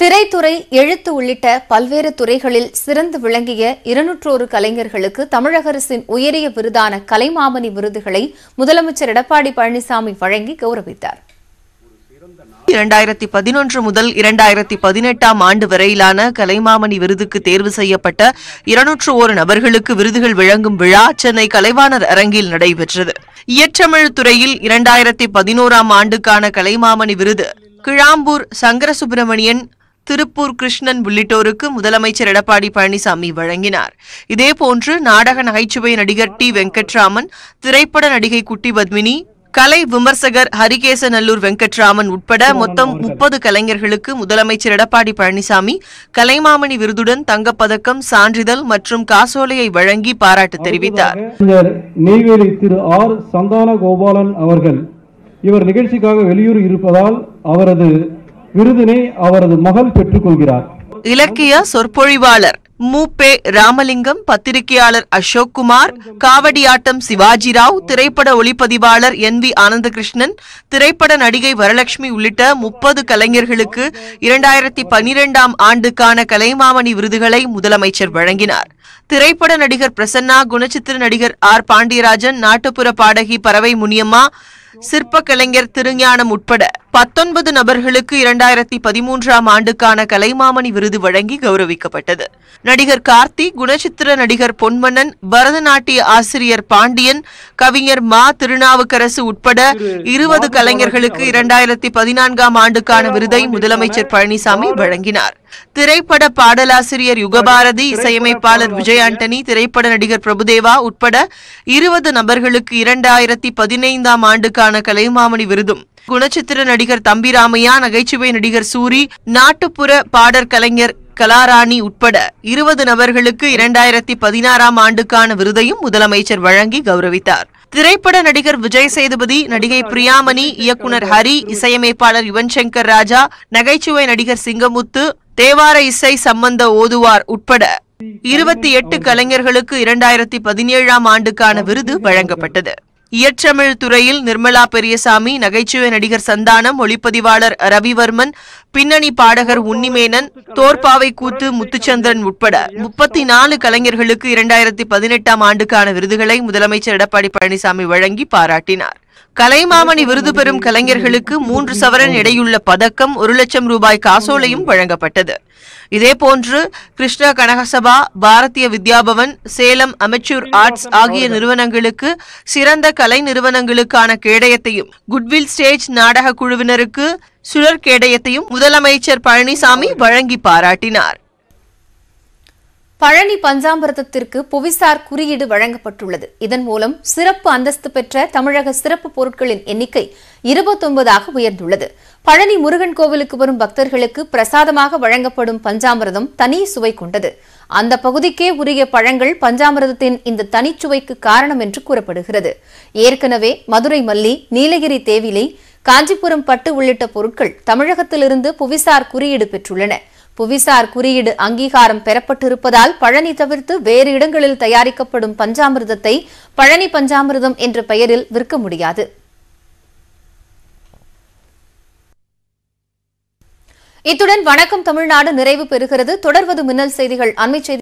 திரைத்துறை, எழுத்து உள்ளிட்ட பல்வேறு துறைகளில் சிறந்து விளங்கிய 201 கலைஞர்களுக்கு தமிழக அரசின் உயரிய விருதான கலைமாமணி விருதுகளை முதலமைச்சர் எடப்பாடி பழனிசாமி வழங்கி கௌரவித்தார். 2011 முதல் 2018 ஆண்டு வரையிலான கலைமாமணி விருதுக்கு தேர்வு செய்யப்பட்ட 201 நபர்களுக்கு விருதுகள் வழங்கும் விழா சென்னை கலைவாணர் அரங்கில் நடைபெற்றது. இயற்றமிழ் துறையில் 2011 ஆண்டுக்கான கலைமாமணி விருது கிழாம்பூர் சங்கரசுப்ரமணியன், திருப்பூர் கிருஷ்ணன் உள்ளிட்டோருக்கு முதலமைச்சர் எடப்பாடி பழனிசாமி வழங்கினார். இதேபோன்று நாடக நகைச்சுவை நடிகர் டி. வெங்கட்ராமன், திரைப்பட நடிகை குட்டி பத்மினி, கலை விமர்சகர் ஹரிகேச நல்லூர் வெங்கட்ராமன் உட்பட மொத்தம் 30 கலைஞர்களுக்கு முதலமைச்சர் எடப்பாடி பழனிசாமி கலைமாமணி விருதுடன் தங்கப்பதக்கம், சான்றிதழ் மற்றும் காசோலையை வழங்கி பாராட்டு தெரிவித்தார். நெய்வேலி திரு ஆர். சந்தான கோபாலன் அவர்கள் இவர் நிகழ்ச்சிக்காக வெளியூர் இருப்பதால் அவரது விருதினை அவரது மகள் பெற்றுக்கொள்கிறார். இலக்கிய சொற்பொழிவாளர் மூப்பே ராமலிங்கம், பத்திரிகையாளர் அசோக்குமார், காவடியாட்டம் சிவாஜி ராவ், திரைப்பட ஒளிப்பதிவாளர் என்வி ஆனந்த கிருஷ்ணன், திரைப்பட நடிகை வரலட்சுமி உள்ளிட்ட 30 கலைஞர்களுக்கு 2012 ஆண்டுக்கான கலைமாமணி விருதுகளை முதலமைச்சர் வழங்கினார். திரைப்பட நடிகர் பிரசன்னா, குணசித்ர நடிகர் ஆர். பாண்டிராஜன், நாட்டுப்புற பாடகி பரவை முனியம்மா, சிற்ப கலைஞர் திருஞானம் உட்பட 19 நபர்களுக்கு 2013 ஆண்டுக்கான கலைமாமணி விருது வழங்கி கௌரவிக்கப்பட்டது. நடிகர் கார்த்தி, குணசித்திர நடிகர் பொன்மன்னன், பரதநாட்டிய ஆசிரியர் பாண்டியன், கவிஞர் மா. திருநாவுக்கரசு உட்பட 20 கலைஞர்களுக்கு 2014 ஆண்டுக்கான விருதை முதலமைச்சர் பழனிசாமி வழங்கினார். திரைப்பட பாடலாசிரியர் யுகபாரதி, இசையமைப்பாளர் விஜய அந்தனி, திரைப்பட நடிகர் பிரபுதேவா உட்பட 20 நபர்களுக்கு 2015 ஆண்டுக்கான கலைமாமணி விருதும், குணச்சித்திர நடிகர் தம்பிராமையா, நகைச்சுவை நடிகர் சூரி, நாட்டுப்புற பாடற் கலைஞர் கலாராணி உட்பட 20 நபர்களுக்கு 2016 ஆண்டுக்கான விருதையும் முதலமைச்சர் வழங்கி கௌரவித்தார். திரைப்பட நடிகர் விஜய சேதுபதி, நடிகை பிரியமணி, இயக்குனர் ஹரி, இசையமைப்பாளர் யுவன் சங்கர் ராஜா, நகைச்சுவை நடிகர் சிங்கமுத்து, தேவார இசை சம்பந்த ஓதுவார் உட்பட 28 கலைஞர்களுக்கு 2017 ஆண்டுக்கான விருது வழங்கப்பட்டது. இயற்றமிழ் துறையில் நிர்மலா பெரியசாமி, நகைச்சுவை நடிகர் சந்தானம், ஒளிப்பதிவாளர் ரவி வர்மன், பின்னணி பாடகர் உன்னிமேனன், தோற்பாவை கூத்து முத்துச்சந்திரன் உட்பட 34 கலைஞர்களுக்கு 2018 ஆண்டுக்கான விருதுகளை முதலமைச்சர் எடப்பாடி பழனிசாமி வழங்கி பாராட்டினார். கலைமாமணி விருது பெறும் கலைஞர்களுக்கு 3 சவரன் எடையுள்ள பதக்கம், ₹1,00,000 காசோலையும் வழங்கப்பட்டது. இதேபோன்று கிருஷ்ண கனகசபா, பாரதிய வித்யாபவன், சேலம் அமெச்சூர் ஆர்ட்ஸ் ஆகிய நிறுவனங்களுக்கு சிறந்த கலை நிறுவனங்களுக்கான கேடயத்தையும், குட்வில் ஸ்டேஜ் நாடக குழுவினருக்கு சுழற் கேடயத்தையும் முதலமைச்சர் பழனிசாமி வழங்கி பாராட்டினார். பழனி பஞ்சாமிரதத்திற்கு புவிசார் குறியீடு வழங்கப்பட்டுள்ளது. இதன் மூலம் சிறப்பு அந்தஸ்து பெற்ற தமிழக சிறப்பு பொருட்களின் எண்ணிக்கை 29ஆக உயர்ந்துள்ளது. பழனி முருகன் கோவிலுக்கு வரும் பக்தர்களுக்கு பிரசாதமாக வழங்கப்படும் பஞ்சாமிரதம் தனி சுவை கொண்டது. அந்த பகுதிக்கே உரிய பழங்கள் பஞ்சாமிரதத்தின் இந்த தனிச்சுவைக்கு காரணம் என்று கூறப்படுகிறது. ஏற்கனவே மதுரை மல்லி, நீலகிரி தேவிலை, காஞ்சிபுரம் பட்டு உள்ளிட்ட பொருட்கள் தமிழகத்திலிருந்து புவிசார் குறியீடு பெற்றுள்ளன. புவிசார் குறியீடு அங்கீகாரம் பெறப்பட்டிருப்பதால் பழனி தவிர்த்து வேறு இடங்களில் தயாரிக்கப்படும் பஞ்சாமிர்தத்தை பழனி பஞ்சாமிர்தம் என்ற பெயரில் விற்க முடியாது. இத்துடன் வணக்கம் தமிழ்நாடு நிறைவு பெறுகிறது. தொடர்வது மின்னல் செய்திகள்.